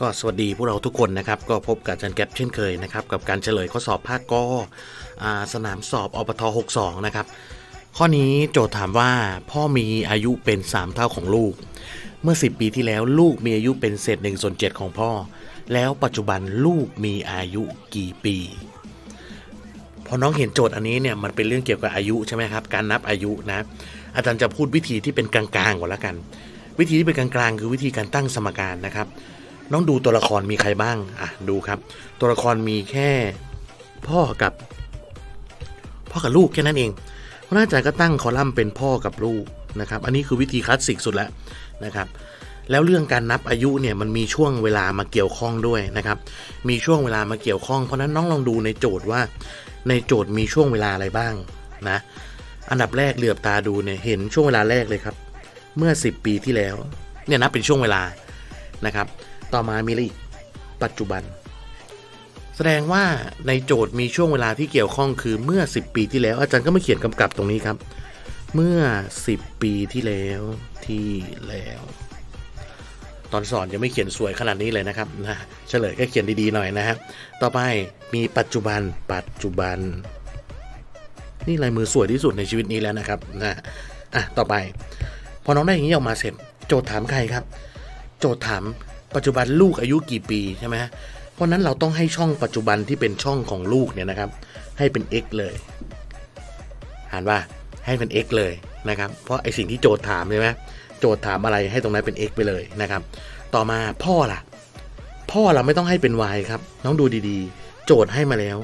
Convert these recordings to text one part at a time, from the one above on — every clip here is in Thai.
ก็สวัสดีพวกเราทุกคนนะครับก็พบกับอาจารย์แก๊ปเช่นเคยนะครับกับการเฉลยข้อสอบภาคกสนามสอบอปท62นะครับข้อนี้โจทย์ถามว่าพ่อมีอายุเป็น3เท่าของลูกเมื่อ10ปีที่แล้วลูกมีอายุเป็นเศษ1/7ของพ่อแล้วปัจจุบันลูกมีอายุกี่ปีพอน้องเห็นโจทย์อันนี้เนี่ยมันเป็นเรื่องเกี่ยวกับอายุใช่ไหมครับการนับอายุนะอาจารย์จะพูดวิธีที่เป็นกลางๆก่อนละกันวิธีที่เป็นกลางๆคือวิธีการตั้งสมการนะครับน้องดูตัวละครมีใครบ้างอ่ะดูครับตัวละครมีแค่พ่อกับลูกแค่นั้นเองเพราะอาจารย์ก็ตั้งคอลัมน์เป็นพ่อกับลูกนะครับอันนี้คือวิธีคลาสสิกสุดแล้วนะครับแล้วเรื่องการนับอายุเนี่ยมันมีช่วงเวลามาเกี่ยวข้องด้วยนะครับมีช่วงเวลามาเกี่ยวข้องเพราะนั้นน้องลองดูในโจทย์ว่าในโจทย์มีช่วงเวลาอะไรบ้างนะอันดับแรกเหลือบตาดูเนี่ยเห็นช่วงเวลาแรกเลยครับเมื่อ10ปีที่แล้วเนี่ยนับเป็นช่วงเวลานะครับต่อมามีอะไรอีกปัจจุบันแสดงว่าในโจทย์มีช่วงเวลาที่เกี่ยวข้องคือเมื่อ10ปีที่แล้วอาจารย์ก็มาเขียนกำกับตรงนี้ครับเมื่อ10ปีที่แล้วตอนสอนยังไม่เขียนสวยขนาดนี้เลยนะครับนะเฉลยก็เขียนดีๆหน่อยนะฮะต่อไปมีปัจจุบันนี่ลายมือสวยที่สุดในชีวิตนี้แล้วนะครับนะอ่ะต่อไปพอน้องได้อย่างนี้ออกมาเสร็จโจทย์ถามใครครับโจทย์ถามปัจจุบันลูกอายุกี่ปีใช่ไหมฮะเพราะนั้นเราต้องให้ช่องปัจจุบันที่เป็นช่องของลูกเนี่ยนะครับให้เป็น x เลยอ่านว่าให้เป็น x เลยนะครับเพราะไอสิ่งที่โจทย์ถามใช่ไหมโจทย์ถามอะไรให้ตรงนั้นเป็น x ไปเลยนะครับต่อมาพ่อล่ะพ่อเราไม่ต้องให้เป็น y ครับน้องดูดีๆโจทย์ให้มาแล้ว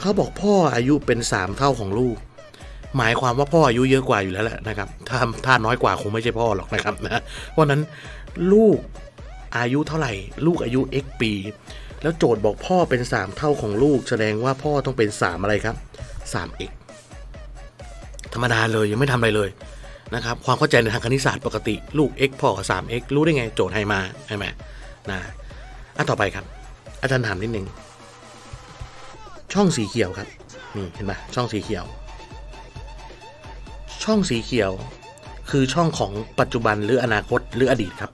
เขาบอกพ่ออายุเป็น3เท่าของลูกหมายความว่าพ่ออายุเยอะกว่าอยู่แล้วแหละนะครับถ้าน้อยกว่าคงไม่ใช่พ่อหรอกนะครับนะเพราะนั้นลูกอายุเท่าไหร่ลูกอายุ x ปีแล้วโจทย์บอกพ่อเป็น3เท่าของลูกแสดงว่าพ่อต้องเป็น3อะไรครับ 3x ธรรมดาเลยยังไม่ทำอะไรเลยนะครับความเข้าใจในทางคณิตศาสตร์ปกติลูก x พ่อ 3x รู้ได้ไงโจทย์ให้มาใช่ไหมนะอ่ะต่อไปครับอาจารย์ถามนิดนึงช่องสีเขียวครับนี่เห็นไหมช่องสีเขียวคือช่องของปัจจุบันหรืออนาคตหรืออดีตครับ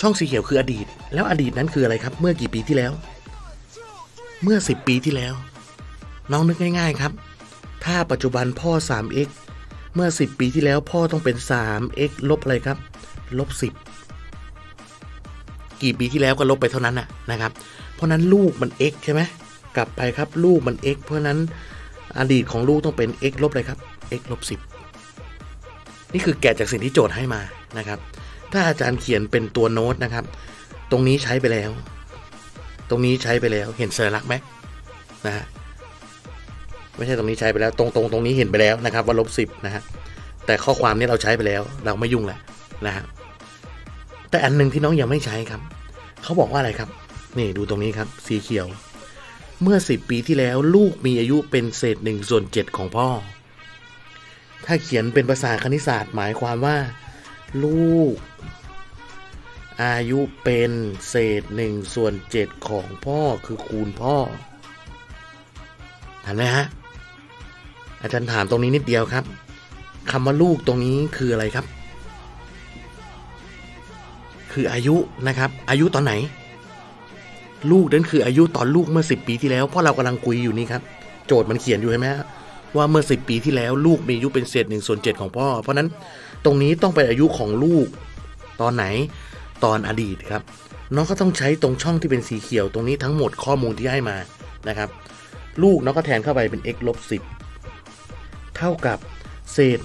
ช่องสีเขียวคืออดีตแล้วอดีตนั้นคืออะไรครับเมื่อกี่ปีที่แล้วเมื่อ10ปีที่แล้วน้องนึกง่ายๆครับถ้าปัจจุบันพ่อ 3x เมื่อ10ปีที่แล้วพ่อต้องเป็น 3x ลบอะไรครับลบ10กี่ปีที่แล้วก็ลบไปเท่านั้นนะครับเพราะนั้นลูกมัน x ใช่ไหมกลับไปครับลูกมัน x เพราะนั้นอดีตของลูกต้องเป็น x ลบอะไรครับ x ลบ10นี่คือแกะจากสิ่งที่โจทย์ให้มานะครับถ้าอาจารย์เขียนเป็นตัวโน้ตนะครับตรงนี้ใช้ไปแล้วเห็นสัญลักษณ์ไหมนะฮะไม่ใช่ตรงนี้ใช้ไปแล้วตรงนี้เห็นไปแล้วนะครับว่าลบ10นะฮะแต่ข้อความนี้เราใช้ไปแล้วเราไม่ยุ่งแหละนะฮะแต่อันหนึ่งที่น้องยังไม่ใช้ครับเขาบอกว่าอะไรครับนี่ดูตรงนี้ครับสีเขียวเมื่อ10ปีที่แล้วลูกมีอายุเป็นเศษ1/7ของพ่อถ้าเขียนเป็นภาษาคณิตศาสตร์หมายความว่าลูกอายุเป็นเศษ1/7ของพ่อคือคูณพ่อเห็นไหมฮะอาจารย์ถามตรงนี้นิดเดียวครับคำว่าลูกตรงนี้คืออะไรครับคืออายุนะครับอายุตอนไหนลูกนั้นคืออายุตอนลูกเมื่อ10ปีที่แล้วเพราะเรากำลังคุยอยู่นี่ครับโจทย์มันเขียนอยู่ใช่ไหมว่าเมื่อ10ปีที่แล้วลูกมีอายุเป็นเศษ1/7ของพ่อเพราะนั้นตรงนี้ต้องเป็นอายุของลูกตอนไหนตอนอดีตครับน้องก็ต้องใช้ตรงช่องที่เป็นสีเขียวตรงนี้ทั้งหมดข้อมูลที่ให้มานะครับลูกน้องก็แทนเข้าไปเป็น x ลบ10เท่ากับเศษ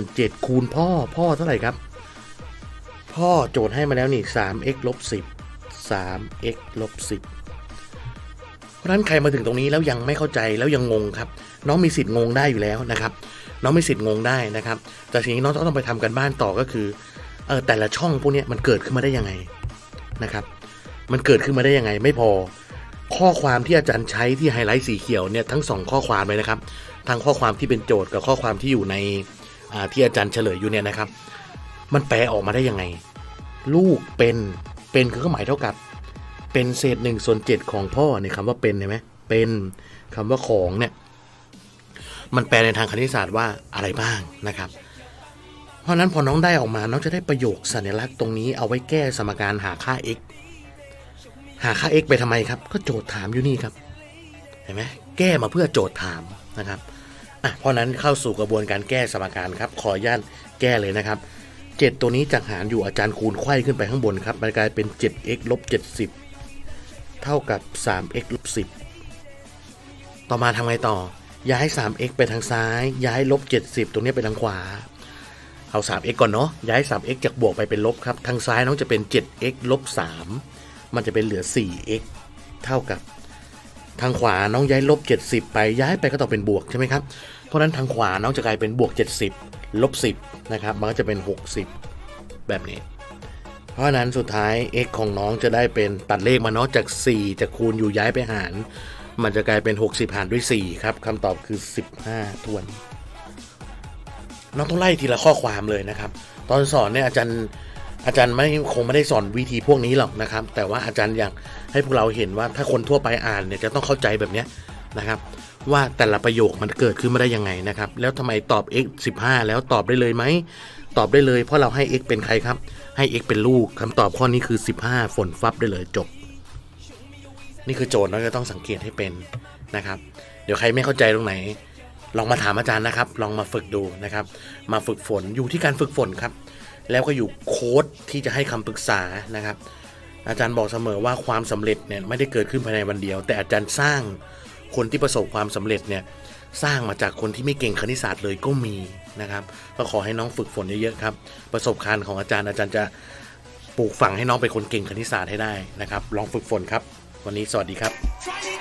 1/7คูณพ่อพ่อเท่าไหร่ครับพ่อโจทย์ให้มาแล้วนี่ 3x ลบ10 3x ลบ10เพราะฉะนั้นใครมาถึงตรงนี้แล้วยังไม่เข้าใจแล้วยังงงครับน้องมีสิทธิ์งงได้อยู่แล้วนะครับน้องมีสิทธิ์งงได้นะครับแต่สิ่งที่น้องต้องไปทำกันบ้านต่อก็คือแต่ละช่องพวกนี้มันเกิดขึ้นมาได้ยังไงนะครับมันเกิดขึ้นมาได้ยังไงไม่พอข้อความที่อาจารย์ใช้ที่ไฮไลท์สีเขียวเนี่ยทั้ง2ข้อความเลยนะครับทั้งข้อความที่เป็นโจทย์กับข้อความที่อยู่ในที่อาจารย์เฉลยอยู่เนี่ยนะครับมันแปลออกมาได้ยังไงลูกเป็นคือเครื่องหมายเท่ากับเป็นเศษ1/7ของพ่อในคำว่าเป็นใช่ไหมเป็นคำว่าของเนี่ยมันแปลในทางคณิตศาสตร์ว่าอะไรบ้างนะครับ เพราะนั้นพอน้องได้ออกมาน้องจะได้ประโยคสัญลักษณ์ตรงนี้เอาไว้แก้สมการหาค่า x หาค่า x ไปทำไมครับก็โจทย์ถามอยู่นี่ครับเห็นไหมแก้มาเพื่อโจทย์ถามนะครับเพราะนั้นเข้าสู่กระบวนการแก้สมการครับขออนุญาตแก้เลยนะครับ7ตัวนี้จากหารอยู่อาจารย์คูณไขว้ขึ้นไปข้างบนครับมันกลายเป็น 7x ลบ 70 เท่ากับ 3x ลบ 10 ต่อมาทำไงต่อย้าย 3x ไปทางซ้ายย้ายลบ 70 ตรงนี้ไปทางขวาเอา 3x ก่อนเนาะย้าย 3x จากบวกไปเป็นลบครับทางซ้ายน้องจะเป็น 7x ลบ 3มันจะเป็นเหลือ 4x เท่ากับทางขวาน้องย้ายลบ 70 ไปย้ายไปก็ต้องเป็นบวกใช่ไหมครับเพราะนั้นทางขวาน้องจะกลายเป็นบวก 70ลบ 10 นะครับมันก็จะเป็น60แบบนี้เพราะนั้นสุดท้าย x ของน้องจะได้เป็นตัดเลขมาเนาะจาก4จากคูณอยู่ย้ายไปหารมันจะกลายเป็น60หารด้วย4ครับคำตอบคือ15ทวนน้องต้องไล่ทีละข้อความเลยนะครับตอนสอนเนี่ยอาจารย์ไม่คงไม่ได้สอนวิธีพวกนี้หรอกนะครับแต่ว่าอาจารย์อยากให้พวกเราเห็นว่าถ้าคนทั่วไปอ่านเนี่ยจะต้องเข้าใจแบบนี้นะครับว่าแต่ละประโยคมันเกิดขึ้นมาได้ยังไงนะครับแล้วทำไมตอบ x 15แล้วตอบได้เลยไหมตอบได้เลยเพราะเราให้ x เป็นใครครับให้ x เป็นลูกคำตอบข้อนี้คือ15ฝนฟับได้เลยจบนี่คือโจทย์น้องจะต้องสังเกตให้เป็นนะครับเดี๋ยวใครไม่เข้าใจตรงไหนลองมาถามอาจารย์นะครับลองมาฝึกดูนะครับมาฝึกฝนอยู่ที่การฝึกฝนครับแล้วก็อยู่โค้ดที่จะให้คำปรึกษานะครับอาจารย์บอกเสมอว่าความสำเร็จเนี่ยไม่ได้เกิดขึ้นภายในวันเดียวแต่อาจารย์สร้างคนที่ประสบความสำเร็จเนี่ยสร้างมาจากคนที่ไม่เก่งคณิตศาสตร์เลยก็มีนะครับก็ขอให้น้องฝึกฝนเยอะๆครับประสบการณ์ของอาจารย์จะปลูกฝังให้น้องเป็นคนเก่งคณิตศาสตร์ให้ได้นะครับลองฝึกฝนครับวันนี้สวัสดีครับ